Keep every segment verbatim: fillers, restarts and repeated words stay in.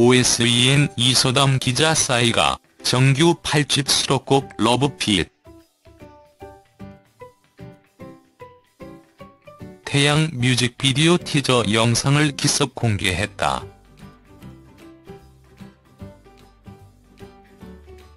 오에스이엔 이소담 기자 싸이가 정규 팔 집 수록곡 러브핏 태양 뮤직비디오 티저 영상을 기습 공개했다.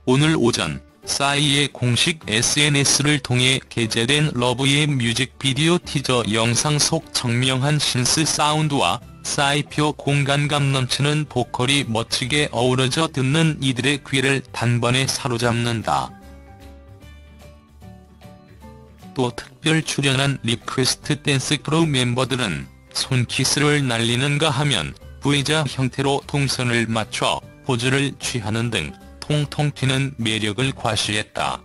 오늘 오전 싸이의 공식 에스엔에스를 통해 게재된 러브의 뮤직비디오 티저 영상 속 청명한 신스 사운드와 싸이표 공간감 넘치는 보컬이 멋지게 어우러져 듣는 이들의 귀를 단번에 사로잡는다. 또 특별 출연한 리퀘스트 댄스 크루 멤버들은 손키스를 날리는가 하면 V자 형태로 동선을 맞춰 포즈를 취하는 등 통통 튀는 매력을 과시했다.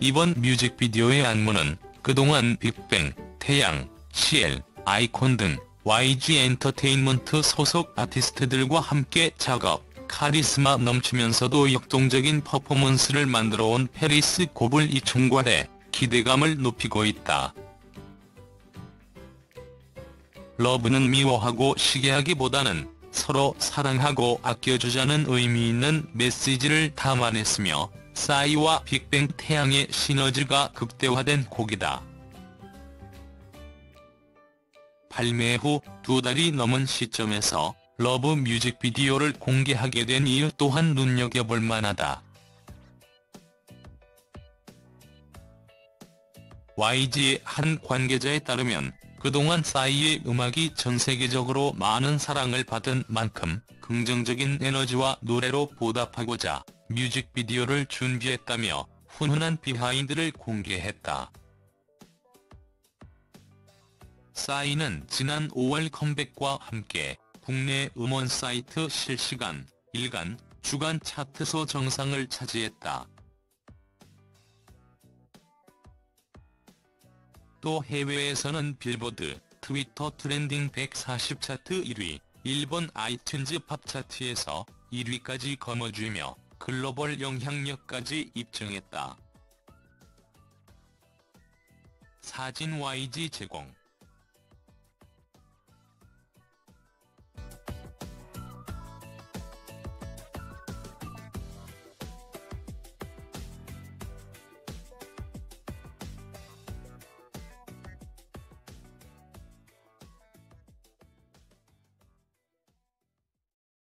이번 뮤직비디오의 안무는 그동안 빅뱅, 태양, 씨엘, 아이콘 등 와이지엔터테인먼트 소속 아티스트들과 함께 작업, 카리스마 넘치면서도 역동적인 퍼포먼스를 만들어온 페리스 고블 이총괄에 기대감을 높이고 있다. 러브는 미워하고 시기하기보다는 서로 사랑하고 아껴주자는 의미 있는 메시지를 담아냈으며 싸이와 빅뱅 태양의 시너지가 극대화된 곡이다. 발매 후 두 달이 넘은 시점에서 러브 뮤직비디오를 공개하게 된 이유 또한 눈여겨볼 만하다. 와이지의 한 관계자에 따르면 그동안 싸이의 음악이 전 세계적으로 많은 사랑을 받은 만큼 긍정적인 에너지와 노래로 보답하고자 뮤직비디오를 준비했다며 훈훈한 비하인드를 공개했다. 싸이는 지난 오월 컴백과 함께 국내 음원 사이트 실시간, 일간, 주간 차트소 정상을 차지했다. 또 해외에서는 빌보드, 트위터 트렌딩 백사십 차트 일 위, 일본 아이튠즈 팝 차트에서 일 위까지 거머쥐며 글로벌 영향력까지 입증했다. 사진 와이지 제공.